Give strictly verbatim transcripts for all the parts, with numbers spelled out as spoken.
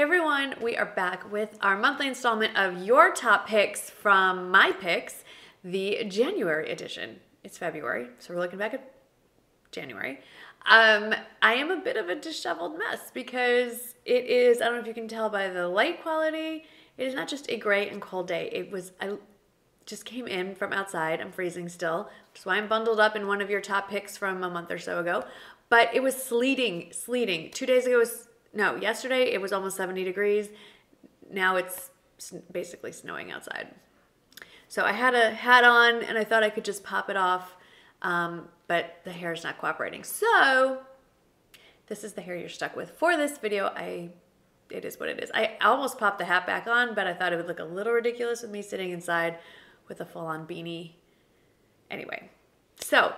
Hey everyone, we are back with our monthly installment of your top picks from my picks, the January edition. It's February, so we're looking back at January. Um, I am a bit of a disheveled mess because it is, I don't know if you can tell by the light quality, it is not just a gray and cold day. It was, I just came in from outside, I'm freezing still, which is why I'm bundled up in one of your top picks from a month or so ago, but it was sleeting, sleeting. Two days ago was No, yesterday it was almost seventy degrees. Now it's basically snowing outside. So I had a hat on and I thought I could just pop it off, um, but the hair is not cooperating. So this is the hair you're stuck with for this video. I, it is what it is. I almost popped the hat back on, but I thought it would look a little ridiculous with me sitting inside with a full-on beanie. Anyway, so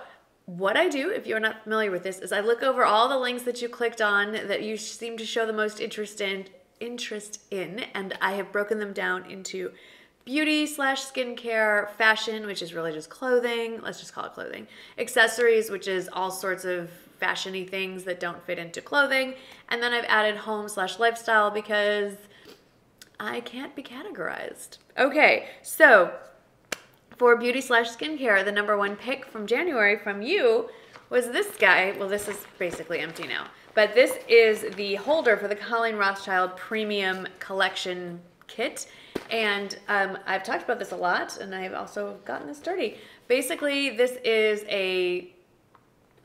what I do, if you're not familiar with this, is I look over all the links that you clicked on that you seem to show the most interest in, interest in, and I have broken them down into beauty slash skincare, fashion, which is really just clothing, let's just call it clothing, accessories, which is all sorts of fashion-y things that don't fit into clothing, and then I've added home slash lifestyle because I can't be categorized. Okay, so for beauty slash skincare, the number one pick from January from you was this guy. Well, this is basically empty now, but this is the holder for the Colleen Rothschild Premium Collection Kit. And um, I've talked about this a lot, and I've also gotten this dirty. Basically, this is a,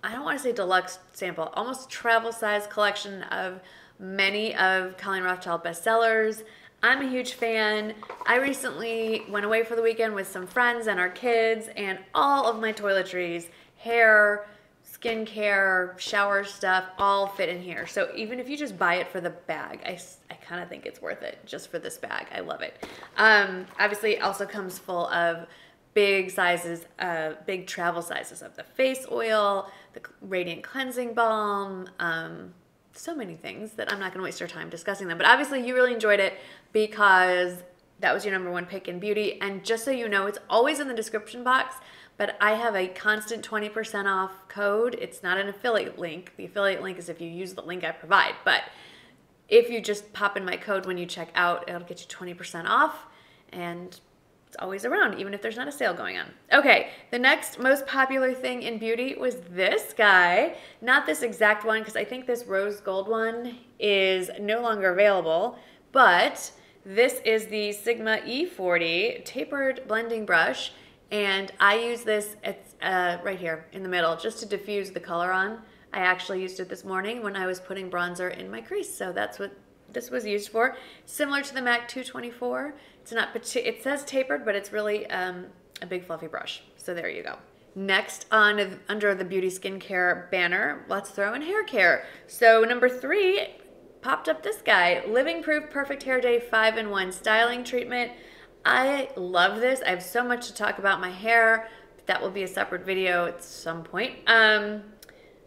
I don't want to say deluxe sample, almost travel size collection of many of Colleen Rothschild bestsellers. I'm a huge fan. I recently went away for the weekend with some friends and our kids, and all of my toiletries, hair, skincare, shower stuff, all fit in here. So even if you just buy it for the bag, I, I kind of think it's worth it just for this bag. I love it. Um, obviously, it also comes full of big sizes, uh, big travel sizes of the face oil, the Radiant Cleansing Balm, um, so many things that I'm not going to waste your time discussing them. But obviously you really enjoyed it because that was your number one pick in beauty. And just so you know, it's always in the description box, but I have a constant twenty percent off code. It's not an affiliate link. The affiliate link is if you use the link I provide. But if you just pop in my code when you check out, it'll get you twenty percent off. And it's always around, even if there's not a sale going on. Okay, the next most popular thing in beauty was this guy. Not this exact one, because I think this rose gold one is no longer available, but this is the Sigma E forty Tapered Blending Brush, and I use this at, uh, right here in the middle just to diffuse the color on. I actually used it this morning when I was putting bronzer in my crease, so that's what this was used for. Similar to the MAC two twenty-four. It's not, it says tapered, but it's really um, a big fluffy brush. So there you go. Next on under the beauty skincare banner, let's throw in hair care. So number three popped up this guy, Living Proof Perfect Hair Day five in one Styling Treatment. I love this. I have so much to talk about my hair. But that will be a separate video at some point. Um,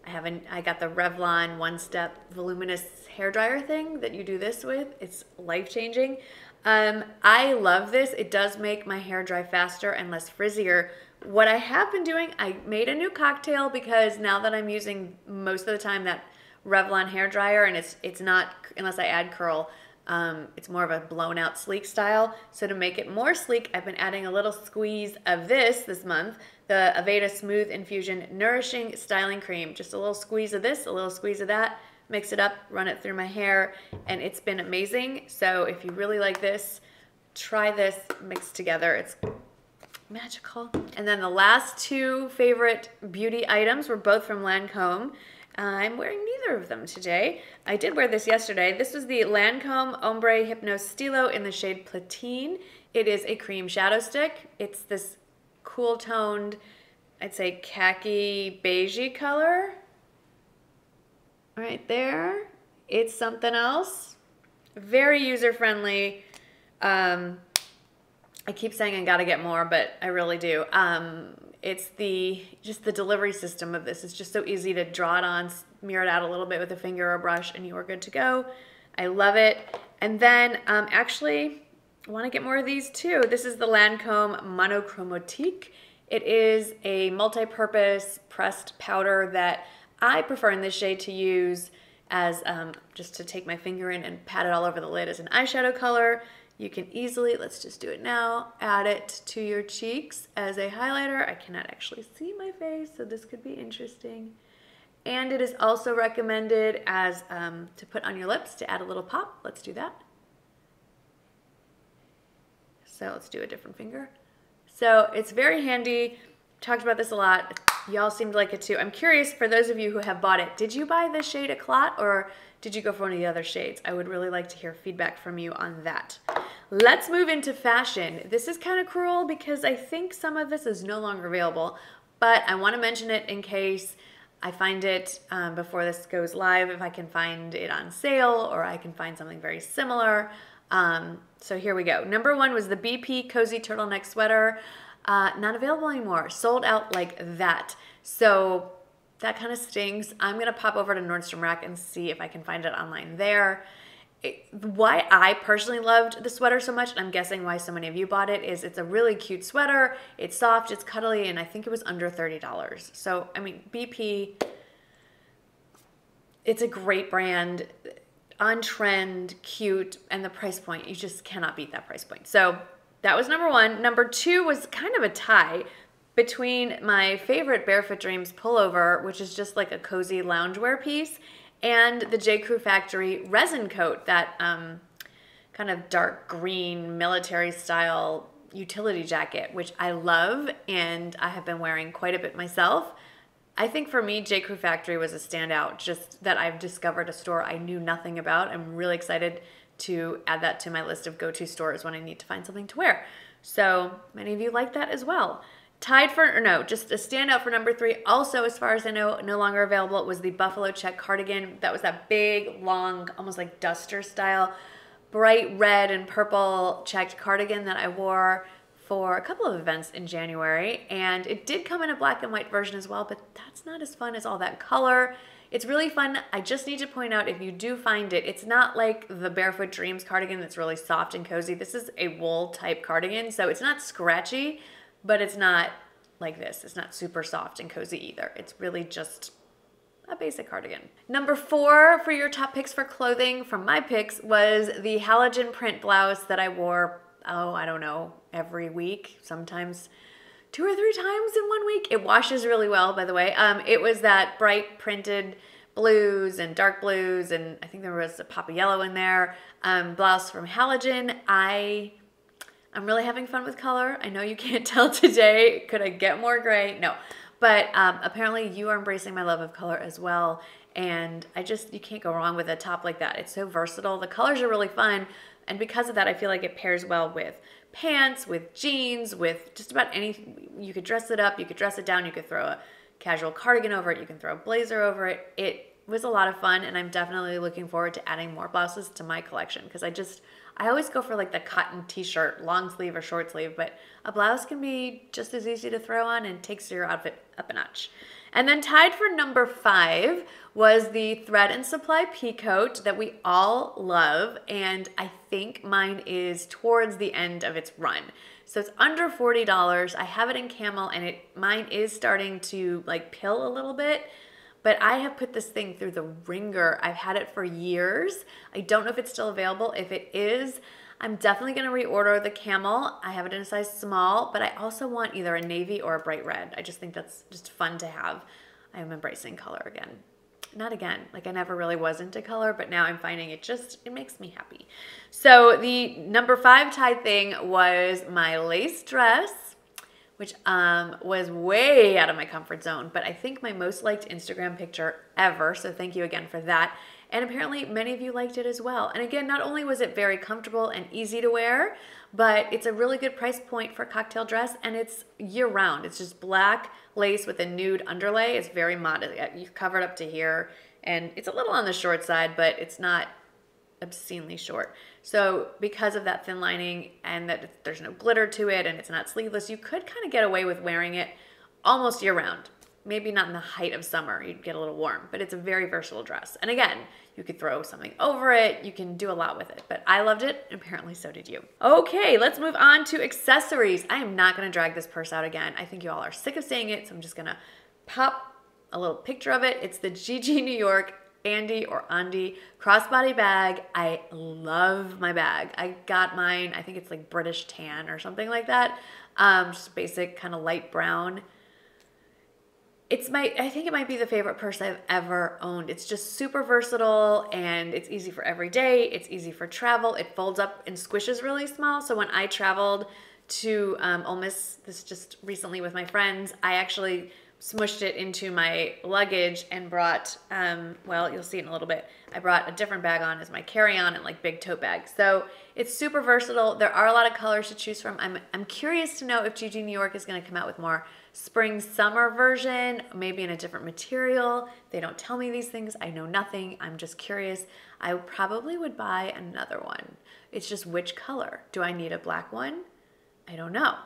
I haven't. I got the Revlon one-step voluminous hair dryer thing that you do this with. It's life-changing. Um, I love this. It does make my hair dry faster and less frizzier. What I have been doing, I made a new cocktail because now that I'm using most of the time that Revlon hair dryer, and it's it's not, unless I add curl, um, it's more of a blown out sleek style. So to make it more sleek, I've been adding a little squeeze of this this month, the Aveda Smooth Infusion Nourishing Styling Cream. Just a little squeeze of this, a little squeeze of that. Mix it up, run it through my hair, and it's been amazing. So if you really like this, try this mixed together. It's magical. And then the last two favorite beauty items were both from Lancôme. Uh, I'm wearing neither of them today. I did wear this yesterday. This was the Lancôme Ombre Hypnose Stilo in the shade Platine. It is a cream shadow stick. It's this cool toned, I'd say khaki beigey color. Right there, it's something else. Very user-friendly. Um, I keep saying I gotta get more, but I really do. Um, it's the just the delivery system of this. It's just so easy to draw it on, smear it out a little bit with a finger or brush, and you are good to go. I love it. And then, um, actually, I want to get more of these too. This is the Lancôme Monochromatique. It is a multi-purpose pressed powder that I prefer in this shade to use as um, just to take my finger in and pat it all over the lid as an eyeshadow color. You can easily, let's just do it now, add it to your cheeks as a highlighter. I cannot actually see my face, so this could be interesting. And it is also recommended as um, to put on your lips to add a little pop. Let's do that. So let's do a different finger. So it's very handy. Talked about this a lot. Y'all seemed like it too. I'm curious, for those of you who have bought it, did you buy the shade Eclat or did you go for one of the other shades? I would really like to hear feedback from you on that. Let's move into fashion. This is kind of cruel because I think some of this is no longer available, but I want to mention it in case I find it um, before this goes live, if I can find it on sale or I can find something very similar. Um, so here we go. Number one was the B P Cozy Turtleneck Sweater. Uh, not available anymore. Sold out like that. So that kind of stings. I'm going to pop over to Nordstrom Rack and see if I can find it online there. It, why I personally loved the sweater so much, and I'm guessing why so many of you bought it, is it's a really cute sweater. It's soft, it's cuddly, and I think it was under thirty dollars. So, I mean, B P, it's a great brand, on trend, cute, and the price point, you just cannot beat that price point. So that was number one. Number two was kind of a tie between my favorite Barefoot Dreams pullover, which is just like a cozy loungewear piece, and the J. Crew Factory resin coat, that um, kind of dark green military style utility jacket, which I love and I have been wearing quite a bit myself. I think for me, J. Crew Factory was a standout, just that I've discovered a store I knew nothing about. I'm really excited to add that to my list of go-to stores when I need to find something to wear. So many of you like that as well. Tied for, or no, just a standout for number three, also as far as I know, no longer available, was the Buffalo check cardigan. That was that big, long, almost like duster style, bright red and purple checked cardigan that I wore for a couple of events in January. And it did come in a black and white version as well, but that's not as fun as all that color. It's really fun. I just need to point out, if you do find it, it's not like the Barefoot Dreams cardigan that's really soft and cozy. This is a wool type cardigan, so it's not scratchy, but it's not like this. It's not super soft and cozy either. It's really just a basic cardigan. Number four for your top picks for clothing from my picks was the Halogen print blouse that I wore, oh, I don't know, every week, sometimes two or three times in one week. It washes really well, by the way. Um, it was that bright printed blues and dark blues, and I think there was a pop of yellow in there. Um, blouse from Halogen. I... I'm really having fun with color. I know you can't tell today. Could I get more gray? No. But um, apparently you are embracing my love of color as well. And I just, you can't go wrong with a top like that. It's so versatile. The colors are really fun. And because of that, I feel like it pairs well with pants, with jeans, with just about anything. You could dress it up. You could dress it down. You could throw a casual cardigan over it. You can throw a blazer over it. It was a lot of fun. And I'm definitely looking forward to adding more blouses to my collection, because I just... I always go for like the cotton t-shirt, long sleeve or short sleeve, but a blouse can be just as easy to throw on and takes your outfit up a notch. And then tied for number five was the Thread and Supply pea coat that we all love, and I think mine is towards the end of its run. So it's under forty dollars. I have it in camel, and it mine is starting to like pill a little bit. But I have put this thing through the ringer. I've had it for years. I don't know if it's still available. If it is, I'm definitely gonna reorder the camel. I have it in a size small, but I also want either a navy or a bright red. I just think that's just fun to have. I am embracing color again. Not again, like I never really was into color, but now I'm finding it just, it makes me happy. So the number five tied thing was my lace dress, which um, was way out of my comfort zone, but I think my most liked Instagram picture ever, so thank you again for that. And apparently many of you liked it as well. And again, not only was it very comfortable and easy to wear, but it's a really good price point for a cocktail dress, and it's year-round. It's just black lace with a nude underlay. It's very modest. You cover it up to here, and it's a little on the short side, but it's not obscenely short. So because of that thin lining and that there's no glitter to it and it's not sleeveless, you could kind of get away with wearing it almost year round. Maybe not in the height of summer, you'd get a little warm, but it's a very versatile dress. And again, you could throw something over it, you can do a lot with it, but I loved it, and apparently so did you. Okay, let's move on to accessories. I am not gonna drag this purse out again. I think you all are sick of seeing it, so I'm just gonna pop a little picture of it. It's the Gigi New York Andy or Andy crossbody bag. I love my bag. I got mine, I think it's like British tan or something like that. Um, just basic kind of light brown. It's my, I think it might be the favorite purse I've ever owned. It's just super versatile and it's easy for every day. It's easy for travel. It folds up and squishes really small. So when I traveled to um, Ole Miss, this just recently with my friends, I actually smushed it into my luggage and brought, um, well, you'll see it in a little bit. I brought a different bag on as my carry-on and like big tote bag. So it's super versatile. There are a lot of colors to choose from. I'm, I'm curious to know if Gigi New York is gonna come out with more spring summer version, maybe in a different material. They don't tell me these things. I know nothing. I'm just curious. I probably would buy another one. It's just which color? Do I need a black one? I don't know.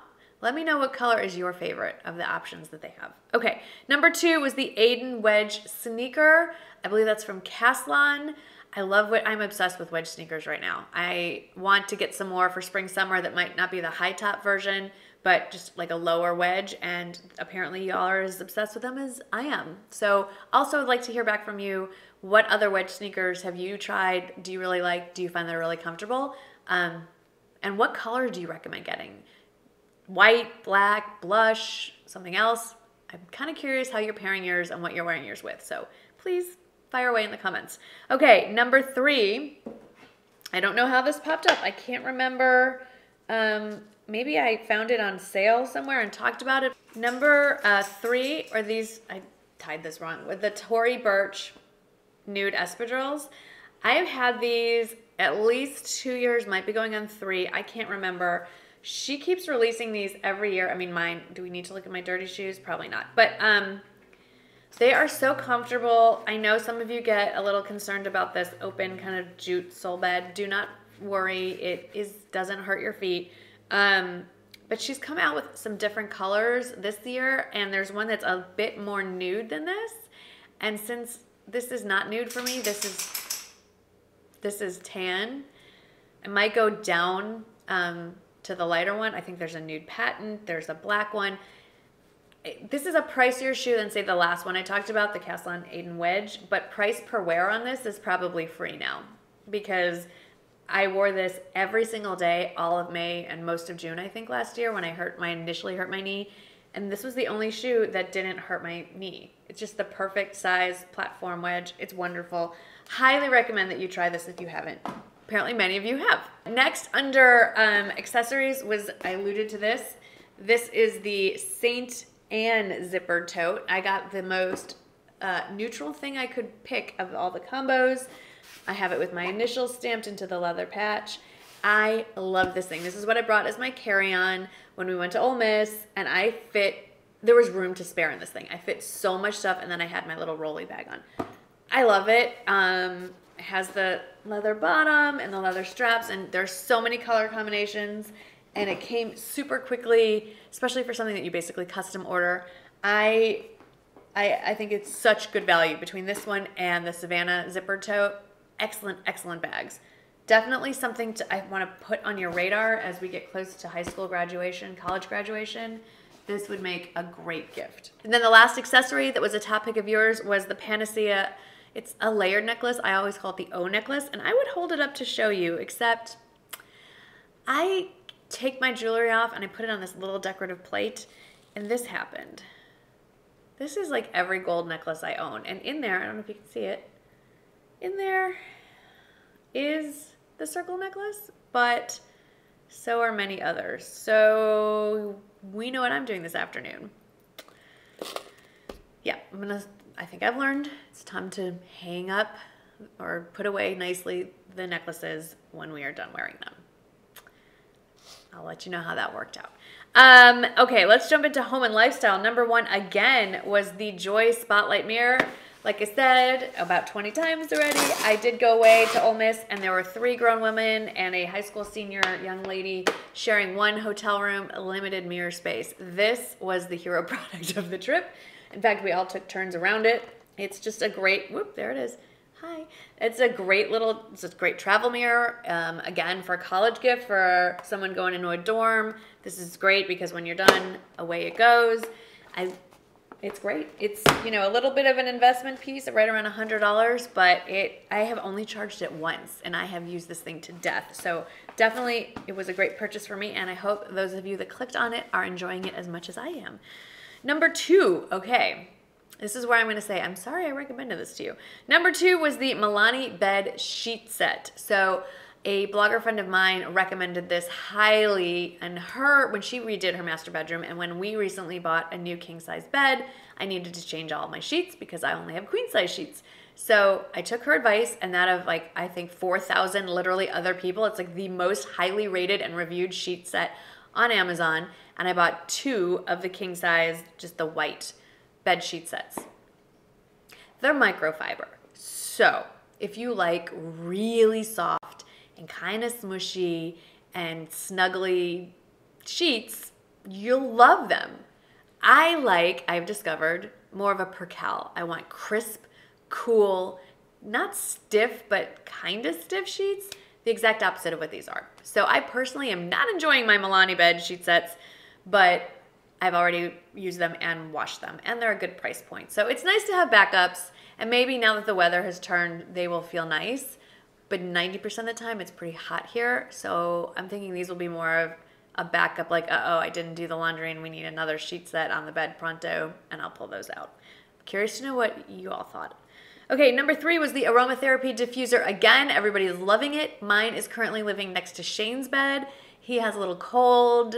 Let me know what color is your favorite of the options that they have. Okay, number two was the Aiden Wedge sneaker. I believe that's from Caslon. I love what, I'm obsessed with wedge sneakers right now. I want to get some more for spring summer that might not be the high top version, but just like a lower wedge, and apparently y'all are as obsessed with them as I am. So also I'd like to hear back from you. What other wedge sneakers have you tried? Do you really like? Do you find they're really comfortable? Um, and what color do you recommend getting? White, black, blush, something else? I'm kind of curious how you're pairing yours and what you're wearing yours with. So please fire away in the comments. Okay, number three. I don't know how this popped up. I can't remember. Um, Maybe I found it on sale somewhere and talked about it. Number uh, three are these, I tied this wrong, with the Tory Burch nude espadrilles. I have had these at least two years, might be going on three. I can't remember. She keeps releasing these every year. I mean, mine, do we need to look at my dirty shoes? Probably not. But um, they are so comfortable. I know some of you get a little concerned about this open kind of jute sole bed. Do not worry. It is doesn't hurt your feet. Um, but she's come out with some different colors this year, and there's one that's a bit more nude than this. And since this is not nude for me, this is, this is tan. It might go down, um, to the lighter one. I think there's a nude patent. There's a black one. This is a pricier shoe than say the last one I talked about, the Caslon Aiden Wedge, but price per wear on this is probably free now because I wore this every single day, all of May and most of June, I think last year when I hurt my, initially hurt my knee. And this was the only shoe that didn't hurt my knee. It's just the perfect size platform wedge. It's wonderful. Highly recommend that you try this if you haven't. Apparently many of you have. Next under um, accessories was, I alluded to this. This is the Saint Anne zipper tote. I got the most uh, neutral thing I could pick of all the combos. I have it with my initials stamped into the leather patch. I love this thing. This is what I brought as my carry-on when we went to Ole Miss, and I fit, there was room to spare in this thing. I fit so much stuff, and then I had my little rolly bag on. I love it. Um, it has the leather bottom and the leather straps, and there's so many color combinations, and it came super quickly, especially for something that you basically custom order. I, I, I think it's such good value between this one and the Savannah zipper tote. Excellent, excellent bags. Definitely something to, I want to put on your radar as we get close to high school graduation, college graduation. This would make a great gift. And then the last accessory that was a top pick of yours was the Panacea. It's a layered necklace. I always call it the O necklace, and I would hold it up to show you, except I take my jewelry off and I put it on this little decorative plate, and this happened. This is like every gold necklace I own, and in there, I don't know if you can see it, in there is the circle necklace, but so are many others. So we know what I'm doing this afternoon. Yeah, I'm gonna, I think I've learned it's time to hang up or put away nicely the necklaces when we are done wearing them. I'll let you know how that worked out. Um, okay, let's jump into home and lifestyle. Number one again was the J O I Spotlite mirror. Like I said, about twenty times already, I did go away to Ole Miss, and there were three grown women and a high school senior young lady sharing one hotel room, limited mirror space. This was the hero product of the trip. In fact, we all took turns around it. It's just a great, whoop, there it is. Hi. It's a great little, it's a great travel mirror. Um, again, for a college gift, for someone going into a dorm. This is great because when you're done, away it goes. I It's great. It's, you know, a little bit of an investment piece, right around a hundred dollars, but it, I have only charged it once and I have used this thing to death. So definitely it was a great purchase for me, and I hope those of you that clicked on it are enjoying it as much as I am. Number two, okay, this is where I'm going to say, I'm sorry I recommended this to you. Number two was the Mellani Bed Sheet Set. So a blogger friend of mine recommended this highly, and her, when she redid her master bedroom, and when we recently bought a new king-size bed, I needed to change all my sheets because I only have queen-size sheets. So I took her advice, and that of like, I think four thousand literally other people, it's like the most highly rated and reviewed sheet set on Amazon, and I bought two of the king-size, just the white bed sheet sets. They're microfiber, so if you like really soft, and kind of smushy and snuggly sheets, you'll love them. I like, I've discovered, more of a percale. I want crisp, cool, not stiff, but kind of stiff sheets, the exact opposite of what these are. So I personally am not enjoying my Mellani bed sheet sets, but I've already used them and washed them, and they're a good price point. So it's nice to have backups, and maybe now that the weather has turned, they will feel nice. But ninety percent of the time it's pretty hot here, so I'm thinking these will be more of a backup, like, uh-oh, I didn't do the laundry and we need another sheet set on the bed pronto, and I'll pull those out. I'm curious to know what you all thought. Okay, number three was the aromatherapy diffuser. Again, everybody is loving it. Mine is currently living next to Shane's bed. He has a little cold.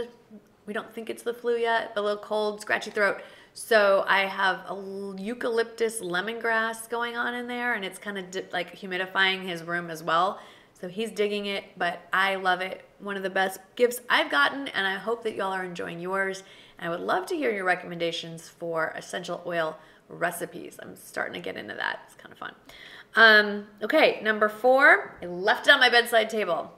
We don't think it's the flu yet, but a little cold, scratchy throat. So I have a eucalyptus lemongrass going on in there, and it's kind of like humidifying his room as well. So he's digging it, but I love it. One of the best gifts I've gotten, and I hope that y'all are enjoying yours. And I would love to hear your recommendations for essential oil recipes. I'm starting to get into that. It's kind of fun. Um, okay, number four, I left it on my bedside table.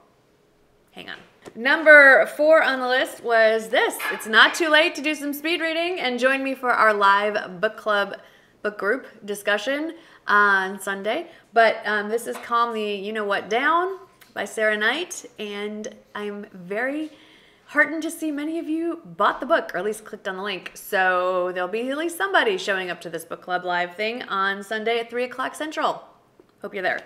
Hang on. Number four on the list was this. It's not too late to do some speed reading and join me for our live book club, book group discussion on Sunday. But um, this is Calm the You Know What Down by Sarah Knight, and I'm very heartened to see many of you bought the book, or at least clicked on the link. So there'll be at least somebody showing up to this book club live thing on Sunday at three o'clock Central. Hope you're there.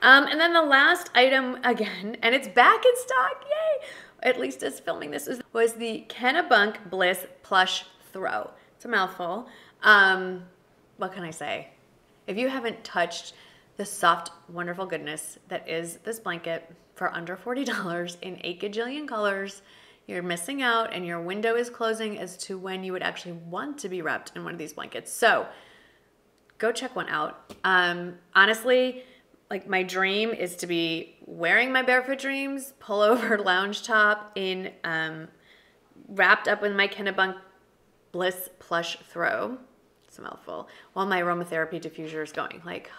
Um, and then the last item again, and it's back in stock, yay! At least as filming this, was, was the Kennebunk Bliss Plush Throw. It's a mouthful. Um, what can I say? If you haven't touched the soft, wonderful goodness that is this blanket for under forty dollars in eight gajillion colors, you're missing out, and your window is closing as to when you would actually want to be wrapped in one of these blankets. So go check one out. Um, honestly, like, my dream is to be wearing my Barefoot Dreams pullover lounge top in um, wrapped up with my Kennebunk Bliss Plush Throw. It's a mouthful. While my aromatherapy diffuser is going. Like,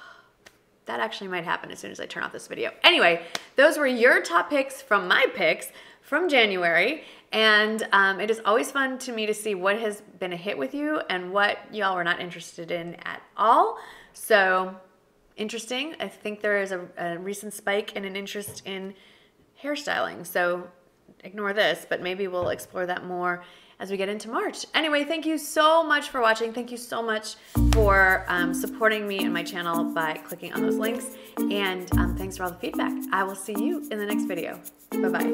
that actually might happen as soon as I turn off this video. Anyway, those were your top picks from my picks from January. And um, it is always fun to me to see what has been a hit with you and what y'all were not interested in at all. So interesting. I think there is a, a recent spike in an interest in hairstyling. So ignore this, but maybe we'll explore that more as we get into March. Anyway, thank you so much for watching. Thank you so much for um, supporting me and my channel by clicking on those links. And um, thanks for all the feedback. I will see you in the next video. Bye-bye.